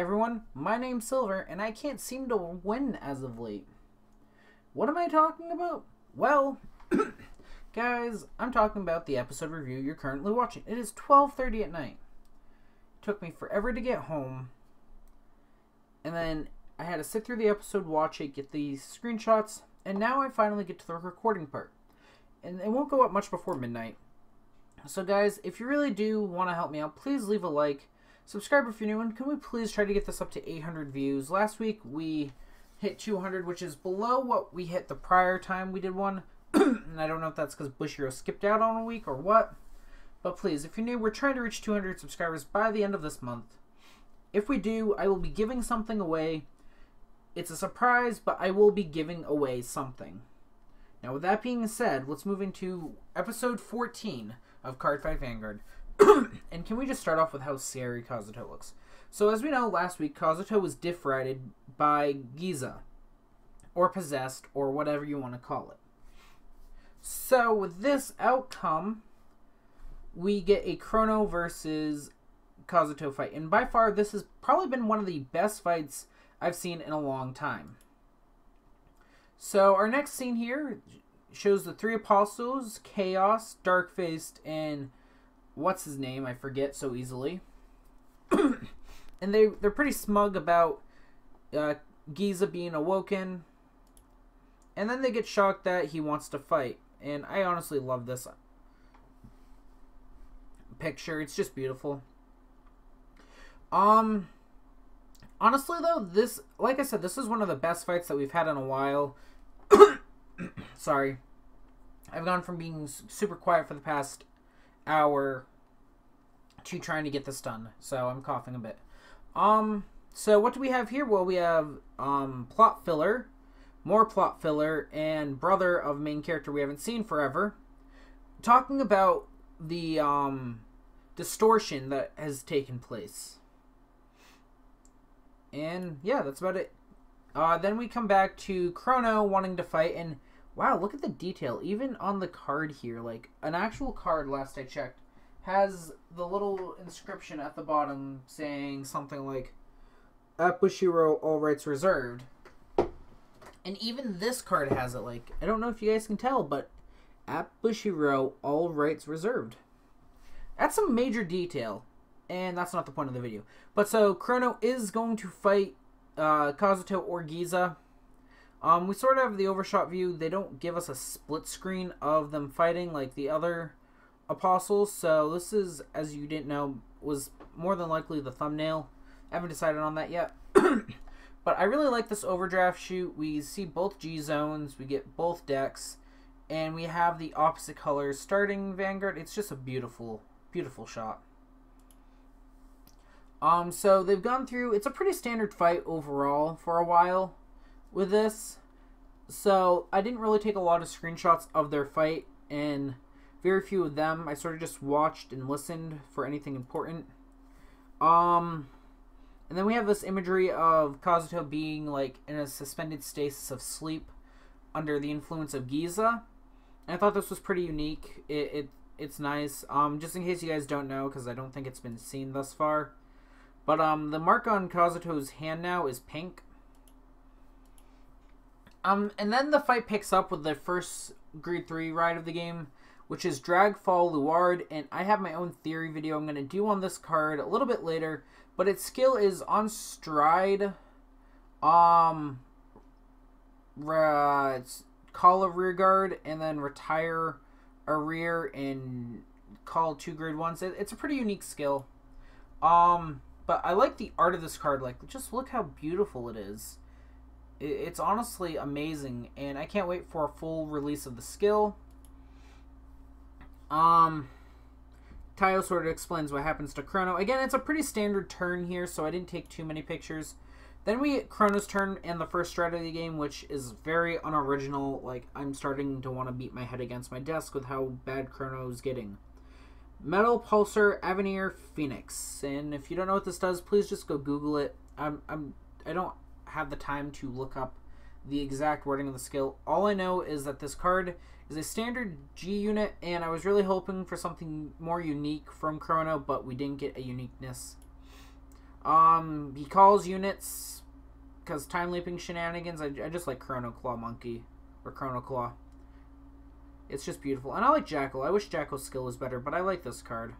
everyone, my name's Silver, and I can't seem to win as of late. What am I talking about? Well, guys, I'm talking about the episode review you're currently watching. It is 12:30 at night. It took me forever to get home, and then I had to sit through the episode, watch it, get the screenshots, and now I finally get to the recording part. And it won't go up much before midnight. So guys, if you really do want to help me out, please leave a like. Subscribe if you're new, and can we please try to get this up to 800 views? Last week we hit 200, which is below what we hit the prior time we did one. And I don't know if that's because Bushiroad skipped out on a week or what. But please, if you're new, we're trying to reach 200 subscribers by the end of this month. If we do, I will be giving something away. It's a surprise, but I will be giving away something. Now, with that being said, let's move into episode 14 of Cardfight! Vanguard. And can we just start off with how scary Kazuto looks? So, as we know, last week, Kazuto was diff-rided by Giza, or possessed, or whatever you want to call it. So, with this outcome, we get a Chrono versus Kazuto fight. And by far, this has probably been one of the best fights I've seen in a long time. So, our next scene here shows the three apostles, Chaos, Dark-Faced, and what's his name? I forget so easily. And they're pretty smug about Giza being awoken. And then they get shocked that he wants to fight. And I honestly love this picture. It's just beautiful. Honestly, though, this, like I said, this is one of the best fights that we've had in a while. Sorry. I've gone from being super quiet for the past hour to trying to get this done. So I'm coughing a bit. So what do we have here? Well, we have plot filler, more plot filler, and brother of main character we haven't seen forever, talking about the distortion that has taken place. And yeah, that's about it. Then we come back to Chrono wanting to fight, and wow, look at the detail. Even on the card here, like an actual card, last I checked, has the little inscription at the bottom saying something like, "At Bushiroad, all rights reserved." And even this card has it. Like, I don't know if you guys can tell, but "At Bushiroad, all rights reserved." That's some major detail. And that's not the point of the video. But so, Chrono is going to fight Kazuto or Giza. We sort of have the overshot view. They don't give us a split screen of them fighting like the other apostles. So this is, as you didn't know, was more than likely the thumbnail. I haven't decided on that yet. But I really like this overdraft shoot. We see both G-Zones. We get both decks. And we have the opposite colors starting Vanguard. It's just a beautiful, beautiful shot. So they've gone through, it's a pretty standard fight overall for a while with this. So I didn't really take a lot of screenshots of their fight and very few of them. I sort of just watched and listened for anything important. And then we have this imagery of Kazuto being like in a suspended stasis of sleep under the influence of Giza. And I thought this was pretty unique. It's nice. Just in case you guys don't know, because I don't think it's been seen thus far. But the mark on Kazuto's hand now is pink. And then the fight picks up with the first Grade 3 ride of the game, which is Dragfall Luard, and I have my own theory video I'm going to do on this card a little bit later, but its skill is on stride, call a rear guard, and then retire a rear and call 2 Grade 1s. It's a pretty unique skill. But I like the art of this card. Like, just look how beautiful it is. It's honestly amazing, and I can't wait for a full release of the skill. Tayo sort of explains what happens to Chrono. Again, it's a pretty standard turn here, so I didn't take too many pictures. Then we get Chrono's turn and the first strat of the game, which is very unoriginal. Like, I'm starting to want to beat my head against my desk with how bad Chrono's getting. Metal Pulsar Avenir Phoenix, and if you don't know what this does, please just go Google it. I don't have the time to look up the exact wording of the skill. All I know is that this card is a standard G unit, and I was really hoping for something more unique from Chrono, but we didn't get a uniqueness. He calls units because time leaping shenanigans. I just like Chrono Claw Monkey or Chrono Claw. It's just beautiful. And I like Jackal. I wish Jackal's skill was better, but I like this card.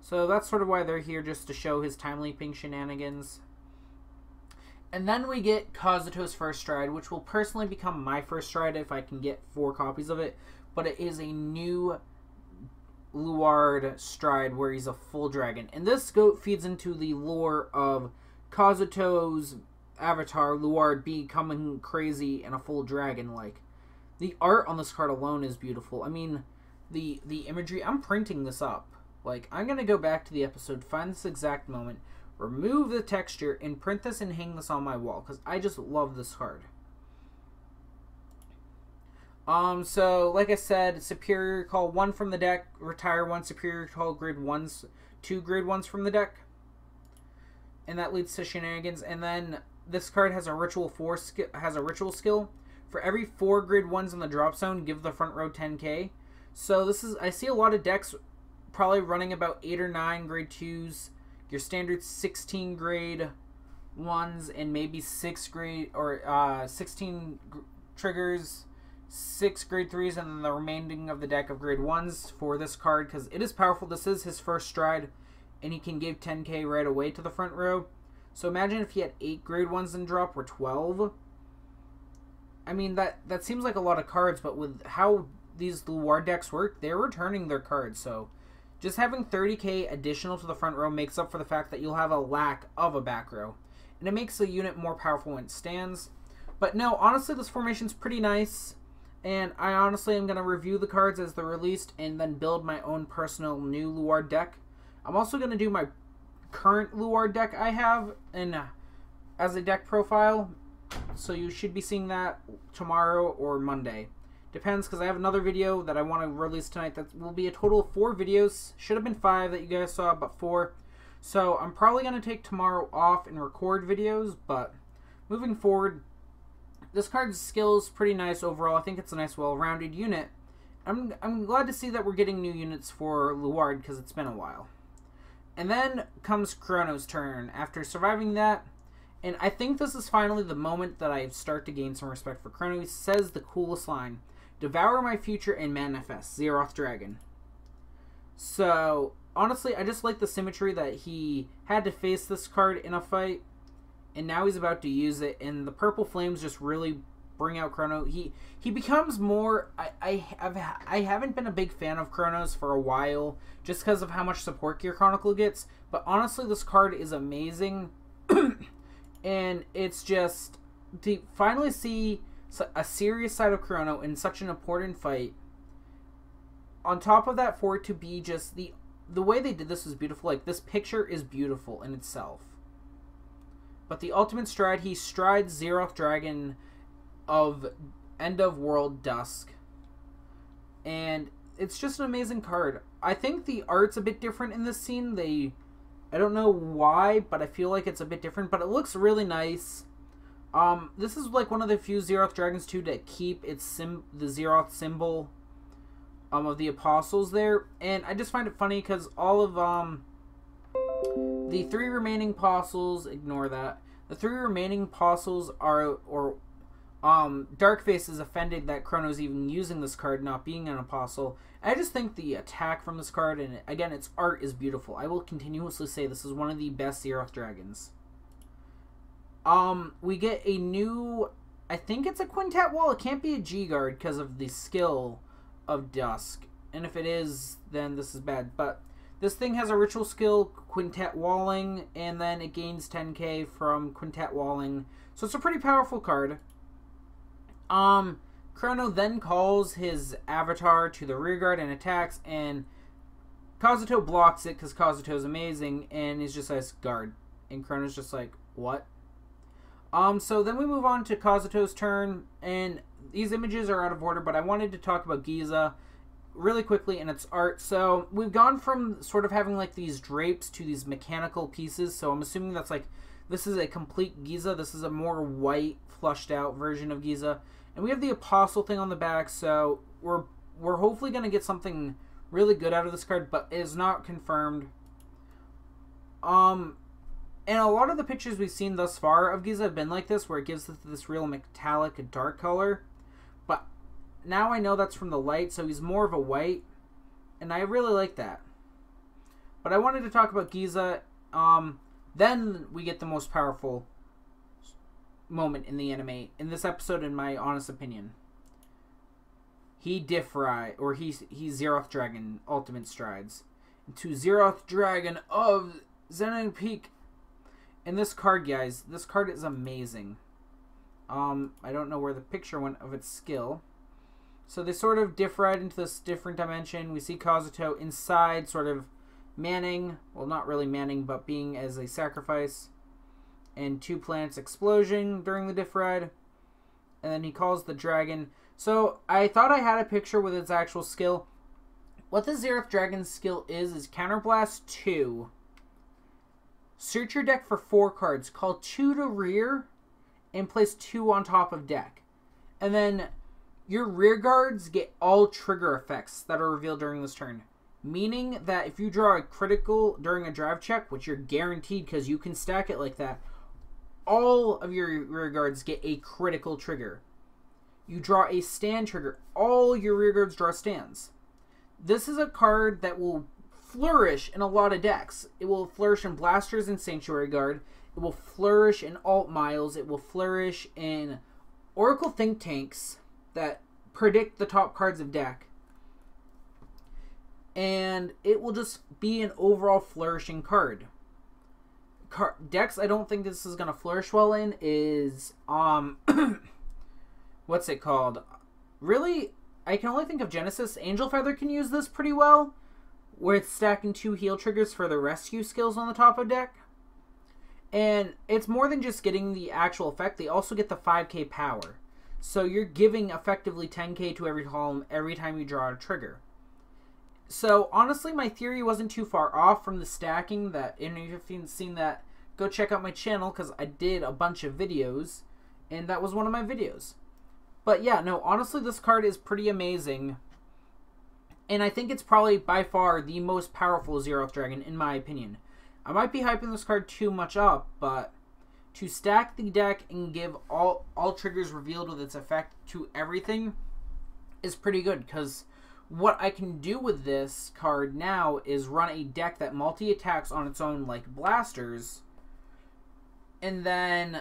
So that's sort of why they're here, just to show his time leaping shenanigans. And then we get Kazuto's First Stride, which will personally become my First Stride if I can get 4 copies of it. But it is a new Luard stride where he's a full dragon. And this goat feeds into the lore of Kazuto's avatar, Luard, becoming crazy and a full dragon-like. The art on this card alone is beautiful. I mean, the imagery, I'm printing this up. Like, I'm going to go back to the episode, find this exact moment, remove the texture, and print this and hang this on my wall, because I just love this card. So, like I said, superior call 1 from the deck, retire 1, superior call grid 1s, 2 grid 1s from the deck. And that leads to shenanigans. And then this card has a ritual skill. For every 4 grid 1s in the drop zone, give the front row 10k. So this is, I see a lot of decks probably running about 8 or 9 grade 2s, your standard 16 grade 1s, and maybe 16 triggers, 6 grade 3s, and then the remaining of the deck of grade 1s for this card, because it is powerful. This is his first stride, and he can give 10k right away to the front row. So imagine if he had 8 grade 1s in drop, or 12. I mean, that seems like a lot of cards, but with how these Luard decks work, they're returning their cards, so just having 30k additional to the front row makes up for the fact that you'll have a lack of a back row. And it makes the unit more powerful when it stands. But no, honestly, this formation's pretty nice. And I honestly am going to review the cards as they're released and then build my own personal new Luard deck. I'm also going to do my current Luard deck I have as a deck profile. So you should be seeing that tomorrow or Monday. Depends, because I have another video that I want to release tonight that will be a total of 4 videos. Should have been 5 that you guys saw, but 4. So I'm probably going to take tomorrow off and record videos, but moving forward, this card's skill is pretty nice overall. I think it's a nice, well-rounded unit. I'm glad to see that we're getting new units for Luard, because it's been a while. And then comes Chrono's turn. After surviving that, and I think this is finally the moment that I start to gain some respect for Chrono. He says the coolest line: "Devour my future and manifest, Zeroth Dragon." So, honestly, I just like the symmetry that he had to face this card in a fight, and now he's about to use it, and the purple flames just really bring out Chrono. He becomes more... I haven't been a big fan of Chrono's for a while, just because of how much support Gear Chronicle gets, but honestly, this card is amazing, and it's just... to finally see a serious side of Chrono in such an important fight. On top of that, for it to be just the way they did this was beautiful. Like, this picture is beautiful in itself. But the ultimate stride, he strides Zeroth Dragon of End of World Dusk, and it's just an amazing card. I think the art's a bit different in this scene. I don't know why, but I feel like it's a bit different, but it looks really nice. This is like one of the few Zeroth Dragons too that keep its the Zeroth symbol of the apostles there, and I just find it funny because all of the 3 remaining apostles, ignore that, the 3 remaining apostles are, or Darkface is offended that Chrono's even using this card, not being an apostle. I just think the attack from this card, and again, its art is beautiful. I will continuously say this is one of the best Zeroth Dragons. We get a new, I think it's a quintet wall. It can't be a G-Guard because of the skill of Dusk. And if it is, then this is bad. But this thing has a ritual skill, quintet walling, and then it gains 10k from quintet walling. So it's a pretty powerful card. Chrono then calls his avatar to the rearguard and attacks, and Kazuto blocks it because Kazuto's amazing, and he's just like, guard. And Chrono's just like, what? So then we move on to Kazuto's turn, and these images are out of order, but I wanted to talk about Giza really quickly and its art. So we've gone from sort of having like these drapes to these mechanical pieces, so I'm assuming that's like, this is a complete Giza, this is a more white, flushed out version of Giza. And we have the apostle thing on the back, so we're hopefully going to get something really good out of this card, but it is not confirmed. And a lot of the pictures we've seen thus far of Giza have been like this, where it gives this real metallic and dark color. But now I know that's from the light, so he's more of a white. And I really like that. But I wanted to talk about Giza. Then we get the most powerful moment in the anime, in this episode, in my honest opinion. He Zeroth Dragon Ultimate Strides into Zeroth Dragon of Zenith Peak. And this card, guys, this card is amazing. I don't know where the picture went of its skill. So they sort of differide into this different dimension. We see Kazuto inside, sort of manning, well, not really manning, but being as a sacrifice. And two planets explosion during the differide. And then he calls the dragon. So I thought I had a picture with its actual skill. What the Zeroth Dragon's skill is Counterblast 2. Search your deck for 4 cards. Call 2 to rear and place 2 on top of deck. And then your rear guards get all trigger effects that are revealed during this turn. Meaning that if you draw a critical during a drive check, which you're guaranteed because you can stack it like that, all of your rear guards get a critical trigger. You draw a stand trigger. All your rear guards draw stands. This is a card that will flourish in a lot of decks. It will flourish in Blasters and Sanctuary Guard. It will flourish in Alt Miles. It will flourish in Oracle Think Tanks that predict the top cards of deck. And it will just be an overall flourishing card. Decks I don't think this is going to flourish well in is, what's it called? Really, I can only think of Genesis. Angel Feather can use this pretty well, where it's stacking 2 heal triggers for the rescue skills on the top of deck. And it's more than just getting the actual effect. They also get the 5k power. So you're giving effectively 10k to every column every time you draw a trigger. So, honestly, my theory wasn't too far off from the stacking that, and if you haven't seen that, go check out my channel, because I did a bunch of videos, and that was one of my videos. But yeah, no, honestly, this card is pretty amazing, and I think it's probably by far the most powerful Zeroth Dragon, in my opinion. I might be hyping this card too much up, but to stack the deck and give all triggers revealed with its effect to everything is pretty good, because what I can do with this card now is run a deck that multi-attacks on its own, like Blasters, and then,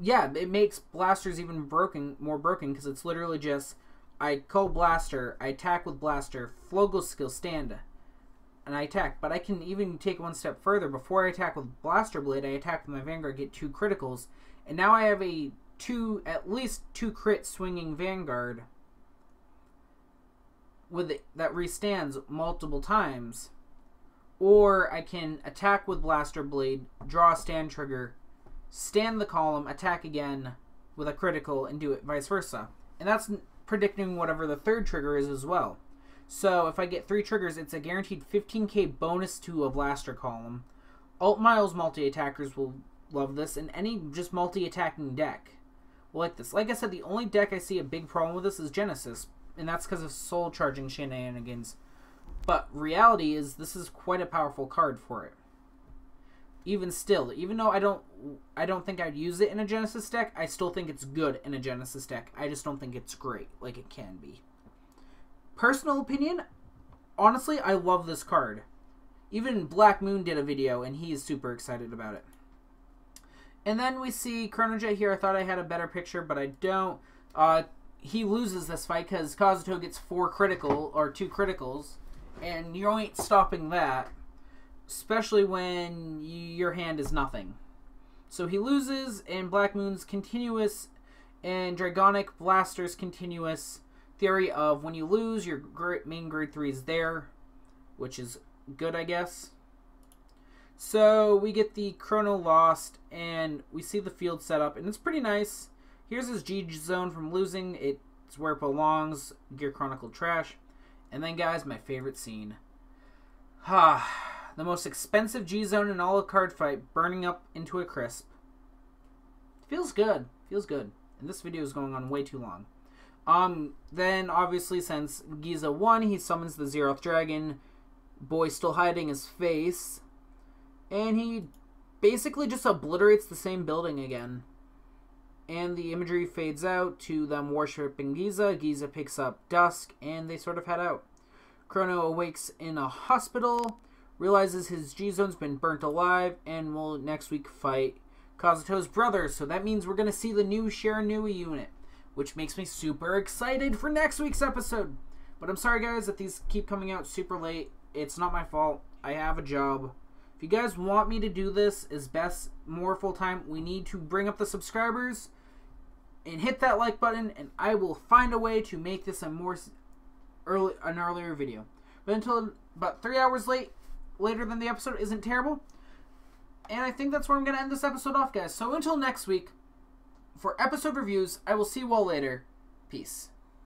yeah, it makes Blasters even more broken, because it's literally just, I call Blaster, I attack with Blaster, Flogel skill, stand, and I attack. But I can even take one step further. Before I attack with Blaster Blade, I attack with my Vanguard, get 2 criticals, and now I have a at least two crit swinging Vanguard, with it, that restands multiple times. Or I can attack with Blaster Blade, draw a stand trigger, stand the column, attack again with a critical, and do it vice versa. And that's predicting whatever the third trigger is as well. So if I get 3 triggers, it's a guaranteed 15k bonus to a Blaster column. Alt Miles multi-attackers will love this, and any just multi-attacking deck will like this. Like I said, the only deck I see a big problem with this is Genesis, and that's because of soul charging shenanigans. But reality is, this is quite a powerful card for it. Even still, even though I don't think I'd use it in a Genesis deck, I still think it's good in a Genesis deck. I just don't think it's great like it can be. Personal opinion, honestly, I love this card. Even Black Moon did a video, and he is super excited about it. And then we see Chrono Jet here. I thought I had a better picture, but I don't. He loses this fight because Kazuto gets 2 criticals, and you ain't stopping that, especially when your hand is nothing. So he loses, and Black Moon's continuous and Dragonic Blaster's continuous theory of when you lose, your main grade 3 is there, which is good, I guess. So we get the Chrono lost, and we see the field set up, and it's pretty nice. Here's his G-Zone from losing. It's where it belongs. Gear Chronicle trash. And then, guys, my favorite scene. The most expensive G-Zone in all of Cardfight burning up into a crisp. Feels good. Feels good. And this video is going on way too long. Then, obviously, since Giza won, he summons the Zeroth Dragon. Boy still hiding his face. And he basically just obliterates the same building again. And the imagery fades out to them worshipping Giza. Giza picks up Dusk, and they sort of head out. Chrono awakes in a hospital, realizes his G-Zone's been burnt alive, and will next week fight Kazuto's brother. So that means we're going to see the new Sharanui unit, which makes me super excited for next week's episode. But I'm sorry, guys, that these keep coming out super late. It's not my fault. I have a job. If you guys want me to do this as best, more full-time, we need to bring up the subscribers and hit that like button, and I will find a way to make this an earlier video. But until about 3 hours later than the episode isn't terrible. And I think that's where I'm going to end this episode off, guys. So until next week, for episode reviews, I will see you all later. Peace.